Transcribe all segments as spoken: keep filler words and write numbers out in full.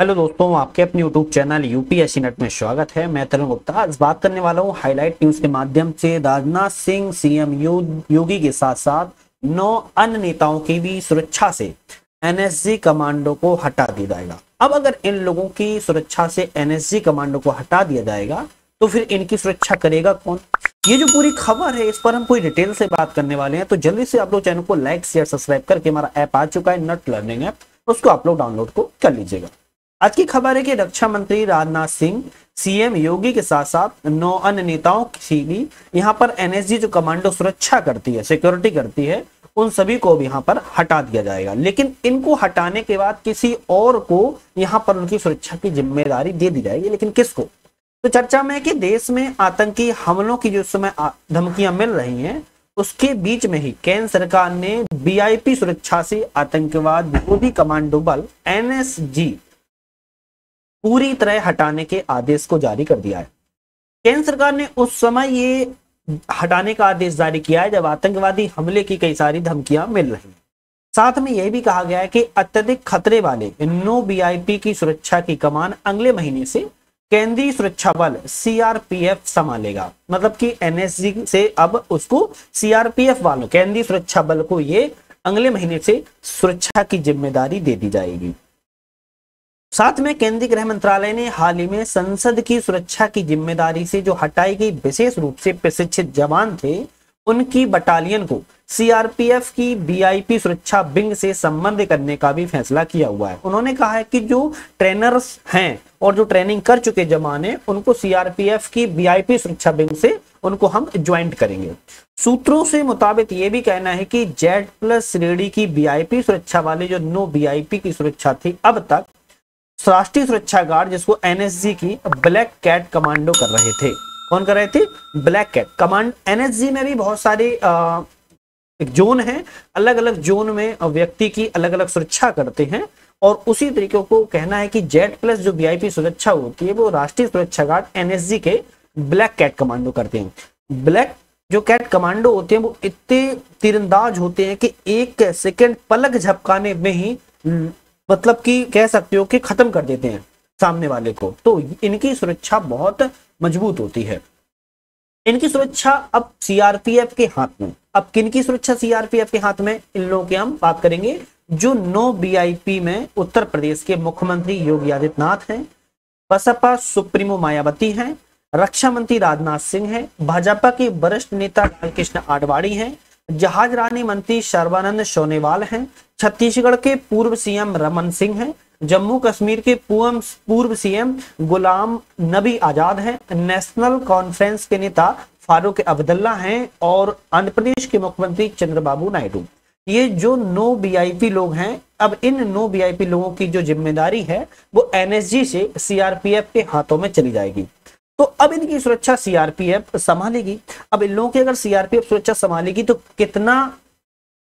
Hello दोस्तों, आपके अपने यूट्यूब चैनल यूपीएससी नेट में स्वागत है। मैं तरुण गुप्ता आज बात करने वाला हूँ हाईलाइट न्यूज के माध्यम से राजनाथ सिंह सीएम योगी के साथ साथ नौ अन्य नेताओं की भी सुरक्षा से एनएसजी कमांडो को हटा दिया जाएगा। अब अगर इन लोगों की सुरक्षा से एनएसजी कमांडो को हटा दिया जाएगा तो फिर इनकी सुरक्षा करेगा कौन? ये जो पूरी खबर है इस पर हम पूरी डिटेल से बात करने वाले हैं, तो जल्दी से आप लोग चैनल को लाइक शेयर सब्सक्राइब करके हमारा ऐप आ चुका है नट लर्निंग ऐप, उसको आप लोग डाउनलोड को कर लीजिएगा। आज की खबर है कि रक्षा मंत्री राजनाथ सिंह सीएम योगी के साथ साथ नौ अन्य नेताओं की भी यहाँ पर एनएसजी जो कमांडो सुरक्षा करती है, सिक्योरिटी करती है, उन सभी को भी यहाँ पर हटा दिया जाएगा। लेकिन इनको हटाने के बाद किसी और को यहाँ पर उनकी सुरक्षा की जिम्मेदारी दे दी जाएगी, लेकिन किसको? तो चर्चा में है कि देश में आतंकी हमलों की जो समय धमकियां मिल रही हैं उसके बीच में ही केंद्र सरकार ने वीआईपी सुरक्षा से आतंकवाद विरोधी कमांडो बल एनएसजी पूरी तरह हटाने के आदेश को जारी कर दिया है। केंद्र सरकार ने उस समय ये हटाने का आदेश जारी किया है जब आतंकवादी हमले की कई सारी धमकियां मिल रही हैं। साथ में यह भी कहा गया है कि अत्यधिक खतरे वाले नौ वीआईपी की सुरक्षा की कमान अगले महीने से केंद्रीय सुरक्षा बल सीआरपीएफ संभालेगा। मतलब कि एनएसजी से अब उसको सीआरपीएफ वालों, केंद्रीय सुरक्षा बल को ये अगले महीने से सुरक्षा की जिम्मेदारी दे दी जाएगी। साथ में केंद्रीय गृह मंत्रालय ने हाल ही में संसद की सुरक्षा की जिम्मेदारी से जो हटाई गई विशेष रूप से प्रशिक्षित जवान थे उनकी बटालियन को सीआरपीएफ की वीआईपी सुरक्षा विंग से संबद्ध करने का भी फैसला किया हुआ है। उन्होंने कहा है कि जो ट्रेनर्स हैं और जो ट्रेनिंग कर चुके जवान हैं उनको सीआरपीएफ की वीआईपी सुरक्षा विंग से उनको हम ज्वाइंट करेंगे। सूत्रों से मुताबिक ये भी कहना है कि जेड प्लस श्रेणी की वीआईपी सुरक्षा वाले जो नो वीआईपी की सुरक्षा थी अब तक राष्ट्रीय सुरक्षा गार्ड जिसको एनएसजी की ब्लैक कैट कमांडो कर रहे थे। कौन कर रहे थे? Black cat command. एनएसजी में भी बहुत सारे आ, जोन हैं, अलग अलग जोन में व्यक्ति की अलग अलग सुरक्षा करते हैं और उसी तरीके को कहना है कि जेड प्लस जो वीआईपी सुरक्षा होती है वो राष्ट्रीय सुरक्षा गार्ड एनएसजी के ब्लैक कैट कमांडो करते हैं। ब्लैक जो कैट कमांडो होते हैं वो इतने तीरंदाज होते हैं कि एक सेकेंड पलक झपकाने में ही मतलब कि कह सकते हो कि खत्म कर देते हैं सामने वाले को। तो इनकी सुरक्षा बहुत मजबूत होती है। इनकी सुरक्षा अब सीआरपीएफ के हाथ में। अब किनकी सुरक्षा सीआरपीएफ के हाथ में? इन लोगों के हम बात करेंगे जो नौ वीआईपी में उत्तर प्रदेश के मुख्यमंत्री योगी आदित्यनाथ हैं, बसपा सुप्रीमो मायावती हैं, रक्षा मंत्री राजनाथ सिंह हैं, भाजपा के वरिष्ठ नेता लालकृष्ण आडवाणी हैं, जहाज रानी मंत्री सर्वानंद सोनेवाल हैं, छत्तीसगढ़ के पूर्व सीएम रमन सिंह हैं, जम्मू कश्मीर के पूर्व सीएम गुलाम नबी आजाद हैं, नेशनल कॉन्फ्रेंस के नेता फारूक अब्दुल्ला हैं और आंध्र प्रदेश के मुख्यमंत्री चंद्रबाबू नायडू। ये जो नौ वीआईपी लोग हैं अब इन नौ वीआईपी लोगों की जो जिम्मेदारी है वो एनएसजी से सीआरपीएफ के हाथों में चली जाएगी। तो अब इनकी सुरक्षा सीआरपीएफ संभालेगी। अब इन लोगों की अगर सीआरपीएफ सुरक्षा संभालेगी तो कितना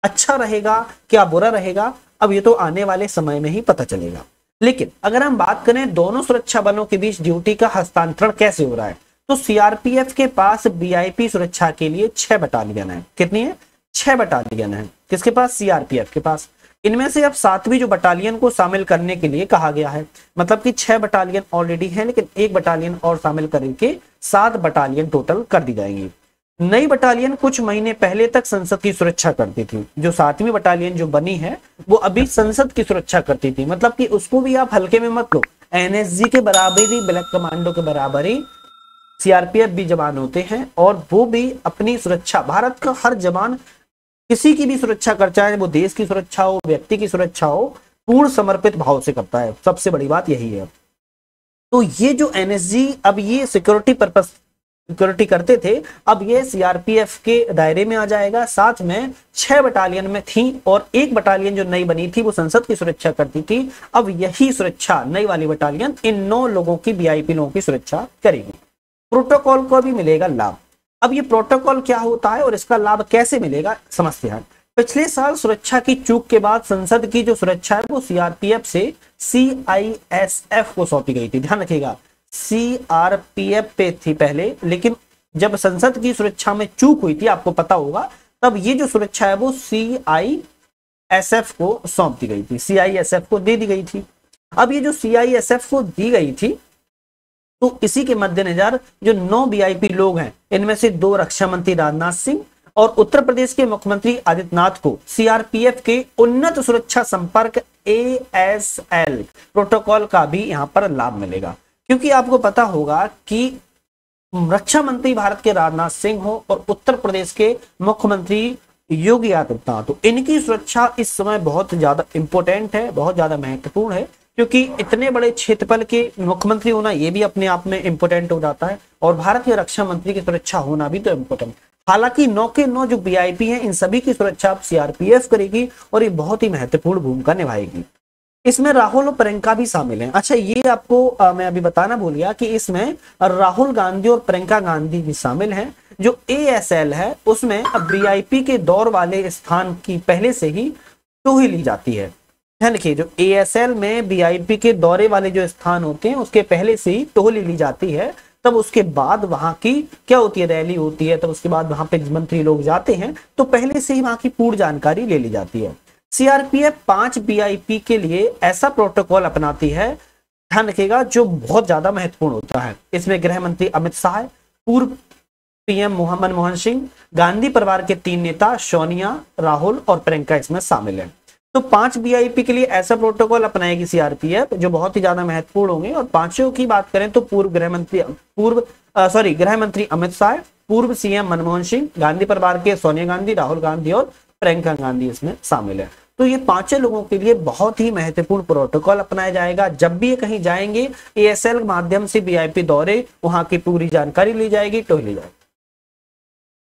अच्छा रहेगा, क्या बुरा रहेगा, अब ये तो आने वाले समय में ही पता चलेगा। लेकिन अगर हम बात करें दोनों सुरक्षा बलों के बीच ड्यूटी का हस्तांतरण कैसे हो रहा है, तो सीआरपीएफ के पास वीआईपी सुरक्षा के लिए छह बटालियन है। कितनी है? छह बटालियन है। किसके पास? सीआरपीएफ के पास। इनमें से अब सातवीं जो बटालियन को शामिल करने के लिए कहा गया है। मतलब कि छह बटालियन ऑलरेडी है लेकिन एक बटालियन और शामिल करके सात बटालियन टोटल कर दी जाएंगी। नई बटालियन कुछ महीने पहले तक संसद की सुरक्षा करती थी। जो सातवीं बटालियन जो बनी है वो अभी संसद की सुरक्षा करती थी। मतलब कि उसको भी आप हल्के में मत लो। एनएसजी के बराबर ही, ब्लैक कमांडो के बराबर ही सीआरपीएफ भी जवान होते हैं और वो भी अपनी सुरक्षा, भारत का हर जवान किसी की भी सुरक्षा कर, चाहे वो देश की सुरक्षा हो, व्यक्ति की सुरक्षा हो, पूर्ण समर्पित भाव से करता है। सबसे बड़ी बात यही है। तो ये जो एनएसजी अब ये सिक्योरिटी पर्पस सिक्योरिटी करते थे अब ये सीआरपीएफ के दायरे में आ जाएगा। साथ में छह बटालियन में थी और एक बटालियन जो नई बनी थी वो संसद की सुरक्षा करती थी। अब यही सुरक्षा नई वाली बटालियन इन नौ लोगों की, वीआईपी लोगों की सुरक्षा करेगी। प्रोटोकॉल को भी मिलेगा लाभ। अब ये प्रोटोकॉल क्या होता है और इसका लाभ कैसे मिलेगा समझते हैं। पिछले साल सुरक्षा की चूक के बाद संसद की जो सुरक्षा है वो सीआरपीएफ से सीआईएसएफ को सौंपी गई थी। ध्यान रखिएगा, सीआरपीएफ पे थी पहले लेकिन जब संसद की सुरक्षा में चूक हुई थी आपको पता होगा तब ये जो सुरक्षा है वो सीआईएसएफ को सौंप दी गई थी, सीआईएसएफ को दे दी गई थी। अब ये जो सीआईएसएफ को दी गई थी, तो इसी के मद्देनजर जो नौ वीआईपी लोग हैं, इनमें से दो रक्षा मंत्री राजनाथ सिंह और उत्तर प्रदेश के मुख्यमंत्री आदित्यनाथ को सीआरपीएफ के उन्नत सुरक्षा संपर्क ए एस एल प्रोटोकॉल का भी यहां पर लाभ मिलेगा। क्योंकि आपको पता होगा कि रक्षा मंत्री भारत के राजनाथ सिंह हो और उत्तर प्रदेश के मुख्यमंत्री योगी आदित्यनाथ हो, इनकी सुरक्षा इस समय बहुत ज्यादा इंपॉर्टेंट है, बहुत ज्यादा महत्वपूर्ण है। क्योंकि इतने बड़े क्षेत्रफल के मुख्यमंत्री होना यह भी अपने आप में इंपॉर्टेंट हो जाता है, और भारत के रक्षा मंत्री की सुरक्षा होना भी तो इम्पोर्टेंट। हालांकि नौ के नौ जो वीआईपी हैं, इन सभी की सुरक्षा सीआरपीएफ करेगी और ये बहुत ही महत्वपूर्ण भूमिका निभाएगी। इसमें राहुल और प्रियंका भी शामिल हैं। अच्छा, ये आपको आ, मैं अभी बताना भूल गया कि इसमें राहुल गांधी और प्रियंका गांधी भी शामिल हैं। जो ए एस एल है उसमें अब वीआईपी के दौर वाले स्थान की पहले से ही तो ही ली जाती है। देखिए, जो ए एस एल में वीआईपी के दौरे वाले जो स्थान होते हैं उसके पहले से ही टोली ली जाती है, तब उसके बाद वहां की क्या होती है, रैली होती है, तब उसके बाद वहां पे मंत्री लोग जाते हैं, तो पहले से ही वहां की पूर्ण जानकारी ले ली जाती है। सीआरपीएफ पांच वीआईपी के लिए ऐसा प्रोटोकॉल अपनाती है, ध्यान रखिएगा, जो बहुत ज्यादा महत्वपूर्ण होता है। इसमें गृह मंत्री अमित शाह, पूर्व पीएम मनमोहन सिंह, गांधी परिवार के तीन नेता सोनिया, राहुल और प्रियंका इसमें शामिल है। तो पांच वीआईपी के लिए ऐसा प्रोटोकॉल अपनाएगी सीआरपीएफ जो बहुत ही ज्यादा महत्वपूर्ण होंगे। और पांचों की बात करें तो पूर्व गृह मंत्री पूर्व सॉरी गृह मंत्री अमित शाह, पूर्व सीएम मनमोहन सिंह, गांधी परिवार के सोनिया गांधी, राहुल गांधी और प्रियंका गांधी इसमें शामिल है। तो ये पांचों लोगों के लिए बहुत ही महत्वपूर्ण प्रोटोकॉल अपनाया जाएगा। जब भी ये कहीं जाएंगे एएसएल के माध्यम से वीआईपी दौरे, वहां की पूरी जानकारी ली जाएगी, टोह ली जाएगी।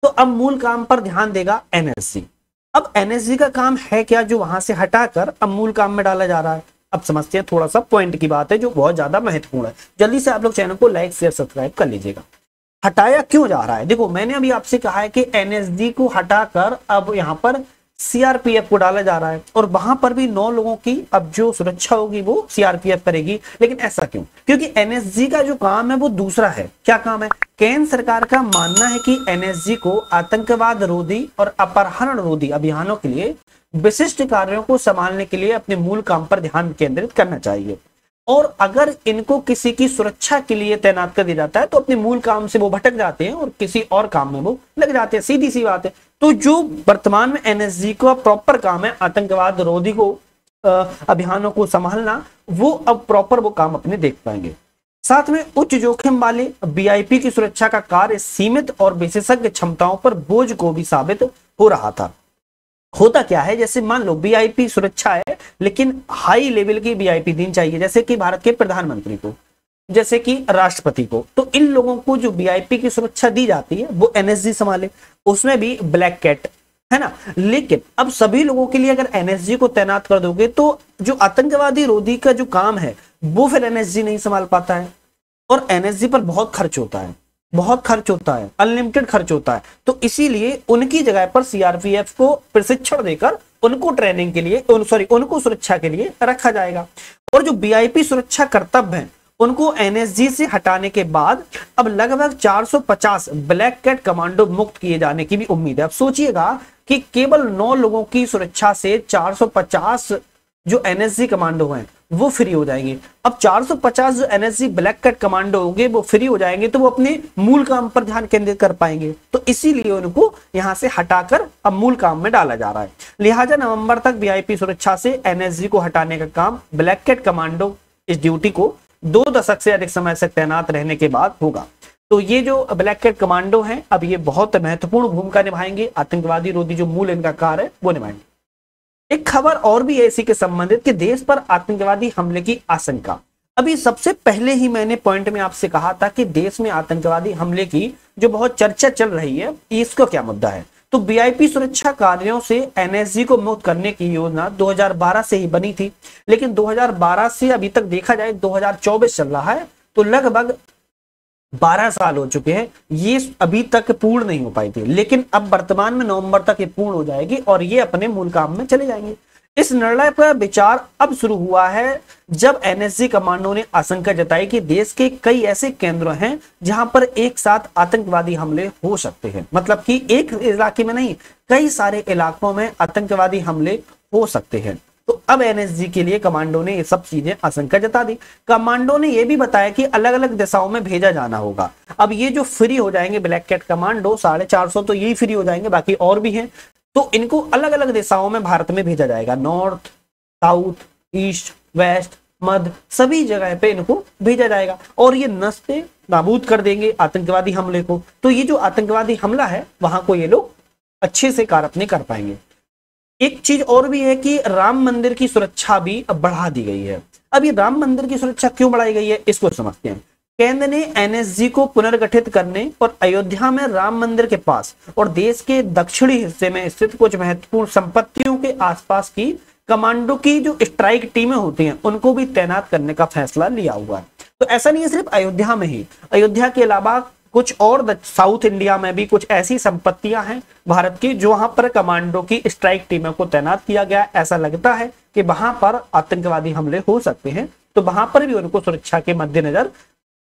तो अब मूल काम पर ध्यान देगा एनएसजी। अब एनएसजी का काम है क्या, जो वहां से हटाकर अब मूल काम में डाला जा रहा है। अब समझते हैं, थोड़ा सा पॉइंट की बात है जो बहुत ज्यादा महत्वपूर्ण है। जल्दी से आप लोग चैनल को लाइक शेयर सब्सक्राइब कर लीजिएगा। हटाया क्यों जा रहा है, देखो मैंने अभी आपसे कहा है कि एनएसजी को हटाकर अब यहाँ पर सीआरपीएफ को डाला जा रहा है, और वहां पर भी नौ लोगों की अब जो सुरक्षा होगी वो सीआरपीएफ करेगी। लेकिन ऐसा क्यों, क्योंकि एनएसजी का जो काम है वो दूसरा है। क्या काम है, केंद्र सरकार का मानना है कि एनएसजी को आतंकवाद रोधी और अपहरण रोधी अभियानों के लिए विशिष्ट कार्यों को संभालने के लिए अपने मूल काम पर ध्यान केंद्रित करना चाहिए, और अगर इनको किसी की सुरक्षा के लिए तैनात कर दिया जाता है तो अपने मूल काम से वो भटक जाते हैं और किसी और काम में वो लग जाते हैं, सीधी सी बात है। तो जो वर्तमान में एनएसजी का प्रॉपर काम है, आतंकवाद रोधी को अभियानों को संभालना, वो अब प्रॉपर वो काम अपने देख पाएंगे। साथ में उच्च जोखिम वाले वीआईपी की सुरक्षा का कार्य सीमित और विशेषज्ञ क्षमताओं पर बोझ को भी साबित हो रहा था। होता क्या है, जैसे मान लो वीआईपी सुरक्षा है लेकिन हाई लेवल की वीआईपी देनी चाहिए, जैसे कि भारत के प्रधानमंत्री को, जैसे कि राष्ट्रपति को, तो इन लोगों को जो वीआईपी की सुरक्षा दी जाती है वो एनएसजी संभाले, उसमें भी ब्लैक कैट है ना। लेकिन अब सभी लोगों के लिए अगर एनएसजी को तैनात कर दोगे तो जो आतंकवादी रोधी का जो काम है वो फिर एनएसजी नहीं संभाल पाता है, और एनएसजी पर बहुत खर्च होता है, बहुत खर्च होता है, अनलिमिटेड खर्च होता है। तो इसीलिए उनकी जगह पर सीआरपीएफ को प्रशिक्षण देकर उनको ट्रेनिंग के लिए उन, सॉरी उनको सुरक्षा के लिए रखा जाएगा। और जो वीआईपी सुरक्षा कर्तव्य हैं उनको एनएसजी से हटाने के बाद अब लगभग चार सौ पचास ब्लैक कैट कमांडो मुक्त किए जाने की भी उम्मीद है। अब सोचिएगा कि केवल नौ लोगों की सुरक्षा से चार सौ पचास जो एनएसजी कमांडो हैं वो फ्री हो जाएंगे। अब चार सौ पचास जो एनएसजी ब्लैक कैट कमांडो होंगे वो फ्री हो जाएंगे, तो वो अपने मूल काम पर ध्यान केंद्रित कर पाएंगे। तो इसीलिए उनको यहाँ से हटाकर अब मूल काम में डाला जा रहा है। लिहाजा नवंबर तक वीआईपी सुरक्षा से एनएसजी को हटाने का काम ब्लैक कैट कमांडो इस ड्यूटी को दो दशक से अधिक समय से तैनात रहने के बाद होगा। तो ये जो ब्लैक कैट कमांडो हैं अब ये बहुत महत्वपूर्ण भूमिका निभाएंगे, आतंकवादी रोधी जो मूल इनका कार्य है वो निभाएंगे। एक खबर और भी ऐसी के संबंधित कि देश पर आतंकवादी हमले की आशंका। अभी सबसे पहले ही मैंने पॉइंट में आपसे कहा था कि देश में आतंकवादी हमले की जो बहुत चर्चा चल रही है, इसका क्या मुद्दा है। तो वीआईपी सुरक्षा कार्यों से एनएसजी को मुक्त करने की योजना दो हज़ार बारह से ही बनी थी, लेकिन दो हज़ार बारह से अभी तक देखा जाए दो हज़ार चौबीस चल रहा है, तो लगभग बारह साल हो चुके हैं, ये अभी तक पूर्ण नहीं हो पाई थी। लेकिन अब वर्तमान में नवंबर तक ये पूर्ण हो जाएगी और ये अपने मूल काम में चले जाएंगे। इस निर्णय पर विचार अब शुरू हुआ है जब एनएसजी कमांडो ने आशंका जताई कि देश के कई ऐसे केंद्र हैं जहां पर एक साथ आतंकवादी हमले हो सकते हैं। मतलब कि एक इलाके में नहीं, कई सारे इलाकों में आतंकवादी हमले हो सकते हैं। तो अब एनएसजी के लिए कमांडो ने ये सब चीजें आशंका जता दी। कमांडो ने यह भी बताया कि अलग अलग दिशाओं में भेजा जाना होगा। अब ये जो फ्री हो जाएंगे ब्लैक कैट कमांडो साढ़े चार सौ तो यही फ्री हो जाएंगे, बाकी और भी हैं, तो इनको अलग अलग दिशाओं में भारत में भेजा जाएगा। नॉर्थ, साउथ, ईस्ट, वेस्ट, मध्य, सभी जगह पे इनको भेजा जाएगा और ये नस्ते नाबूद कर देंगे आतंकवादी हमले को। तो ये जो आतंकवादी हमला है वहां को ये लोग अच्छे से कारत नहीं कर पाएंगे। एक चीज और भी है कि राम मंदिर की सुरक्षा भी अब बढ़ा दी गई है। अब ये राम मंदिर की सुरक्षा क्यों बढ़ाई गई है इसको समझते हैं। केंद्र ने एनएसजी को पुनर्गठित करने और अयोध्या में राम मंदिर के पास और देश के दक्षिणी हिस्से में स्थित कुछ महत्वपूर्ण संपत्तियों के आसपास की कमांडो की जो स्ट्राइक टीमें होती हैं उनको भी तैनात करने का फैसला लिया हुआ है। तो ऐसा नहीं है सिर्फ अयोध्या में ही, अयोध्या के अलावा कुछ और साउथ इंडिया में भी कुछ ऐसी संपत्तियां हैं भारत की जो वहां पर कमांडो की स्ट्राइक टीमों को तैनात किया गया। ऐसा लगता है कि वहां पर आतंकवादी हमले हो सकते हैं, तो वहां पर भी उनको सुरक्षा के मद्देनजर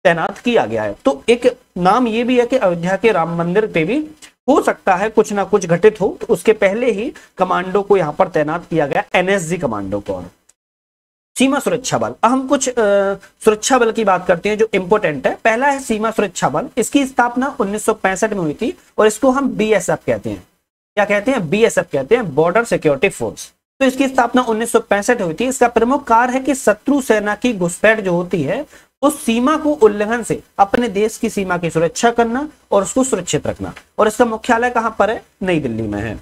तैनात किया गया है। तो एक नाम ये भी है कि अयोध्या के राम मंदिर पे भी हो सकता है कुछ ना कुछ घटित हो, तो उसके पहले ही कमांडो को यहाँ पर तैनात किया गया, एनएसजी कमांडो को। सीमा सुरक्षा बल, हम कुछ सुरक्षा बल की बात करते हैं जो इंपोर्टेंट है। पहला है सीमा सुरक्षा बल, इसकी स्थापना उन्नीस सौ पैंसठ में हुई थी और इसको हम बीएसएफ कहते हैं। क्या कहते हैं? बीएसएफ कहते हैं, बॉर्डर सिक्योरिटी फोर्स। तो इसकी स्थापना उन्नीस सौ पैंसठ हुई थी। इसका प्रमुख कार्य है कि शत्रु सेना की घुसपैठ जो होती है उस सीमा को उल्लंघन से अपने देश की सीमा की सुरक्षा करना और उसको सुरक्षित रखना। और इसका मुख्यालय कहाँ पर है? नई दिल्ली में है।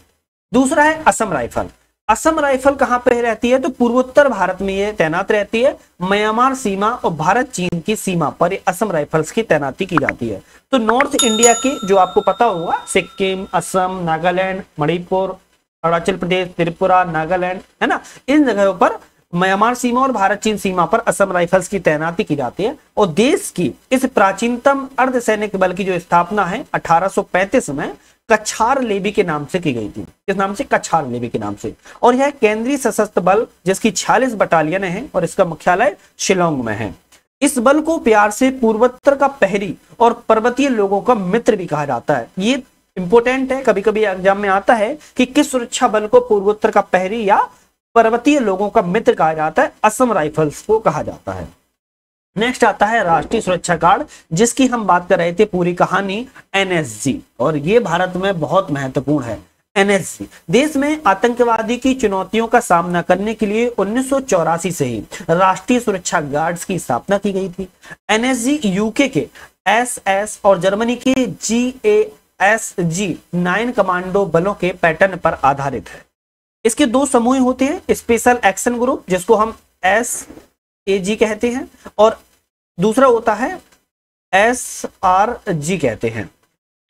दूसरा है असम राइफल। असम राइफल कहाँ पर रहती है? तो पूर्वोत्तर भारत में ये तैनात रहती है। म्यांमार सीमा और भारत चीन की सीमा पर ये असम राइफल्स की तैनाती की जाती है। तो नॉर्थ इंडिया के जो आपको पता होगा, सिक्किम, असम, नागालैंड, मणिपुर, अरुणाचल प्रदेश, त्रिपुरा, नागालैंड, है ना, इन जगहों पर म्यांमार सीमा और भारत चीन सीमा पर असम राइफल्स की तैनाती की जाती है। और देश की इस प्राचीनतम अर्धसैनिक बल की जो स्थापना है अठारह सौ पैंतीस में कछार लेवी के नाम से की गई थी। किस नाम से? कछार लेवी के नाम से। और यह केंद्रीय सशस्त्र बल जिसकी छियालीस बटालियन है और इसका मुख्यालय शिलोंग में है। इस बल को प्यार से पूर्वोत्तर का प्रहरी और पर्वतीय लोगों का मित्र भी कहा जाता है। ये इंपोर्टेंट है, कभी कभी एग्जाम में आता है कि किस सुरक्षा बल को पूर्वोत्तर का प्रहरी या पर्वतीय लोगों का मित्र कहा जाता है। असम राइफल्स को कहा जाता है। नेक्स्ट आता है राष्ट्रीय सुरक्षा गार्ड, जिसकी हम बात कर रहे थे पूरी कहानी, एनएसजी। और ये भारत में बहुत महत्वपूर्ण है। एनएसजी देश में आतंकवादी की चुनौतियों का सामना करने के लिए उन्नीस सौ चौरासी से ही राष्ट्रीय सुरक्षा गार्ड्स की स्थापना की गई थी। एनएसजी यूके के एस एस और जर्मनी के G A S G nine commando बलों के पैटर्न पर आधारित है। इसके दो समूह होते हैं, स्पेशल एक्शन ग्रुप जिसको हम एस ए जी कहते हैं और दूसरा होता है एस आर जी कहते हैं।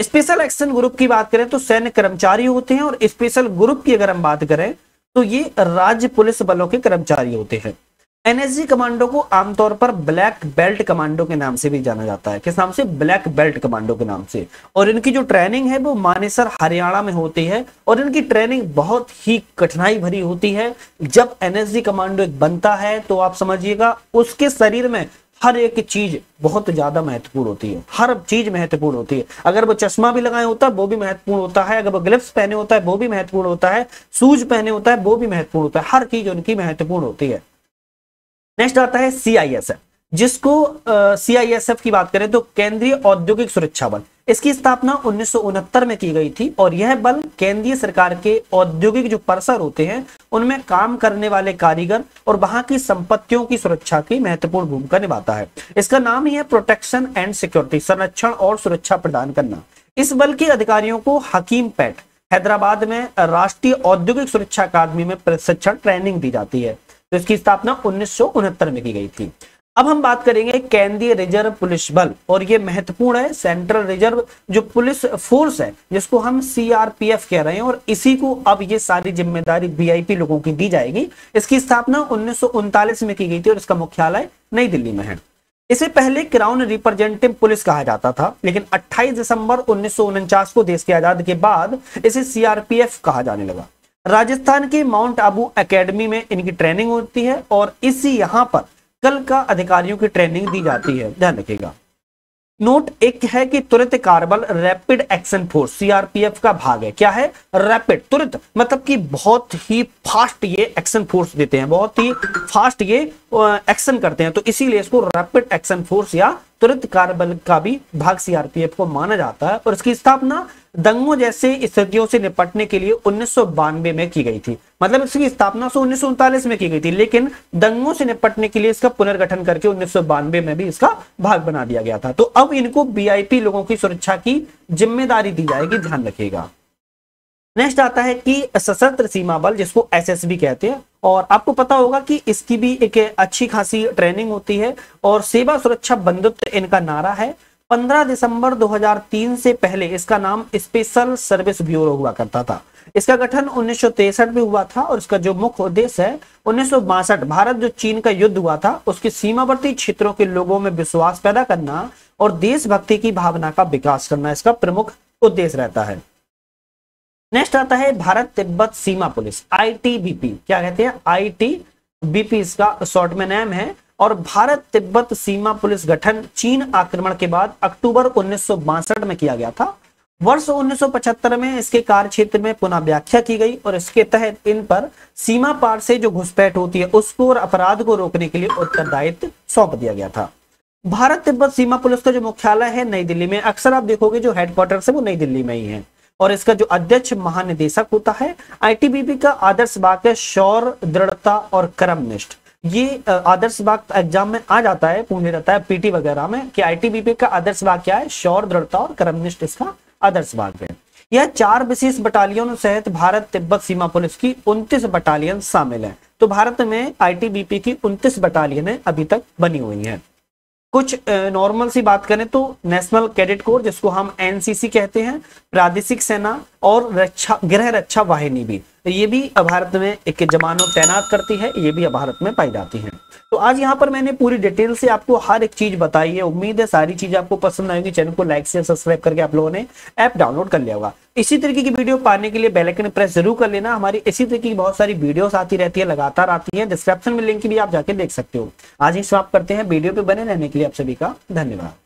स्पेशल एक्शन ग्रुप की बात करें तो सैन्य कर्मचारी होते हैं और स्पेशल ग्रुप की अगर हम बात करें तो ये राज्य पुलिस बलों के कर्मचारी होते हैं। एनएसजी कमांडो को आमतौर पर ब्लैक बेल्ट कमांडो के नाम से भी जाना जाता है। किस नाम से? ब्लैक बेल्ट कमांडो के नाम से। और इनकी जो ट्रेनिंग है वो मानेसर हरियाणा में होती है और इनकी ट्रेनिंग बहुत ही कठिनाई भरी होती है। जब एनएसजी कमांडो एक बनता है तो आप समझिएगा उसके शरीर में हर एक चीज बहुत ज्यादा महत्वपूर्ण होती है। हर चीज महत्वपूर्ण होती है। अगर वो चश्मा भी लगाए होता है वो भी महत्वपूर्ण होता है, अगर वो ग्लव्स पहने होता है वो भी महत्वपूर्ण होता है, शूज पहने होता है वो भी महत्वपूर्ण होता है। हर चीज उनकी महत्वपूर्ण होती है। नेक्स्ट आता है सीआईएसएफ, जिसको सीआईएसएफ की बात करें तो केंद्रीय औद्योगिक सुरक्षा बल। इसकी स्थापना उन्नीस सौ उनहत्तर में की गई थी और यह बल केंद्रीय सरकार के औद्योगिक जो परिसर होते हैं उनमें काम करने वाले कारीगर और वहां की संपत्तियों की सुरक्षा की महत्वपूर्ण भूमिका निभाता है। इसका नाम ही है प्रोटेक्शन एंड सिक्योरिटी, संरक्षण और सुरक्षा प्रदान करना। इस बल के अधिकारियों को हकीम पैट हैदराबाद में राष्ट्रीय औद्योगिक सुरक्षा अकादमी में प्रशिक्षण ट्रेनिंग दी जाती है। तो इसकी स्थापना उन्नीस सौ उनहत्तर में की गई थी। अब हम बात करेंगे केंद्रीय रिजर्व पुलिस बल और ये महत्वपूर्ण है। सेंट्रल रिजर्व जो पुलिस फोर्स है जिसको हम सीआरपीएफ कह रहे हैं और इसी को अब ये सारी जिम्मेदारी वीआईपी लोगों की दी जाएगी। इसकी स्थापना उन्नीस सौ उनतालीस में की गई थी और इसका मुख्यालय नई दिल्ली में है। इसे पहले क्राउन रिप्रेजेंटेटिव पुलिस कहा जाता था, लेकिन अट्ठाईस दिसंबर उन्नीस सौ उनचास को देश की आजादी के बाद इसे सीआरपीएफ कहा जाने लगा। राजस्थान के माउंट आबू एकेडमी में इनकी ट्रेनिंग होती है और इसी यहाँ पर कल का अधिकारियों की ट्रेनिंग दी जाती है, ध्यान रखिएगा। नोट एक है कि तुरंत कार्रवाई रैपिड एक्शन फोर्स सीआरपीएफ का भाग है। क्या है? रैपिड, तुरंत, मतलब कि बहुत ही फास्ट ये एक्शन फोर्स देते हैं, बहुत ही फास्ट ये एक्शन करते हैं, तो इसीलिए इसको रैपिड एक्शन फोर्स या तुरंत कार्रवाई का भी भाग सीआरपीएफ को माना जाता है। और इसकी स्थापना दंगों जैसे स्थितियों से निपटने के लिए उन्नीस सौ बानवे में की गई थी, मतलब इसकी स्थापना उन्नीस सौ उनतालीस में की गई थी, लेकिन दंगों से निपटने के लिए इसका पुनर्गठन करके उन्नीस सौ बानवे में भी इसका भाग बना दिया गया था। तो अब इनको वीआईपी लोगों की सुरक्षा की जिम्मेदारी दी जाएगी, ध्यान रखिएगा। नेक्स्ट आता है कि सशस्त्र सीमा बल, जिसको एसएसबी कहते हैं, और आपको पता होगा कि इसकी भी एक अच्छी खासी ट्रेनिंग होती है, और सेवा सुरक्षा बंधुत्व इनका नारा है। पंद्रह दिसंबर दो हज़ार तीन से पहले इसका नाम स्पेशल सर्विस ब्यूरो हुआ करता था। इसका गठन उन्नीस सौ तिरसठ में हुआ था, और इसका जो मुख्य उद्देश्य है, उन्नीस सौ बासठ भारत जो चीन का युद्ध हुआ था उसके सीमावर्ती क्षेत्रों के लोगों में विश्वास पैदा करना और देशभक्ति की भावना का विकास करना इसका प्रमुख उद्देश्य रहता है। नेक्स्ट आता है भारत तिब्बत सीमा पुलिस, आईटीबीपी, क्या कहते हैं? आईटीबीपी इसका शॉर्ट में नाम है। और भारत तिब्बत सीमा पुलिस गठन चीन आक्रमण के बाद अक्टूबर उन्नीस सौ बासठ में किया गया था। वर्ष उन्नीस सौ पचहत्तर में इसके कार्य क्षेत्र में पुनः व्याख्या की गई, और इसके तहत इन पर सीमा पार से जो घुसपैठ होती है उसको और अपराध को रोकने के लिए उत्तरदायित्व सौंप दिया गया था। भारत तिब्बत सीमा पुलिस का जो मुख्यालय है नई दिल्ली में, अक्सर आप देखोगे जो हेडक्वार्टर्स है वो नई दिल्ली में ही है, और इसका जो अध्यक्ष महानिदेशक होता है। आईटीबीपी का आदर्श वाक्य है शौर्य, दृढ़ता और कर्मनिष्ठ। ये आदर्श वाक्य एग्जाम में आ जाता है, पूछा जाता है पीटी वगैरह में कि आईटीबीपी का आदर्श वाक्य क्या है? शौर्य, दृढ़ता और कर्मनिष्ठ इसका आदर्श भाग है। यह चार विशेष बटालियनों सहित भारत तिब्बत सीमा पुलिस की उनतीस बटालियन शामिल हैं। तो भारत में आईटीबीपी की उनतीस बटालियनें अभी तक बनी हुई हैं। कुछ नॉर्मल सी बात करें तो नेशनल कैडेट कोर, जिसको हम एनसीसी कहते हैं, प्रादेशिक सेना और रक्षा गृह रक्षा वाहिनी भी, ये भी भारत में एक जवानों तैनात करती है, ये भी भारत में पाई जाती है। तो आज यहाँ पर मैंने पूरी डिटेल से आपको हर एक चीज बताई है। उम्मीद है सारी चीज आपको पसंद आएगी। चैनल को लाइक शेयर सब्सक्राइब करके आप लोगों ने ऐप डाउनलोड कर लिया होगा। इसी तरीके की वीडियो पाने के लिए बेल आइकन प्रेस जरूर कर लेना। हमारी इसी तरीके की बहुत सारी वीडियोस आती रहती है, लगातार आती है। डिस्क्रिप्शन में लिंक भी आप जाके देख सकते हो। आज ही समाप्त करते हैं। वीडियो पे बने रहने के लिए आप सभी का धन्यवाद।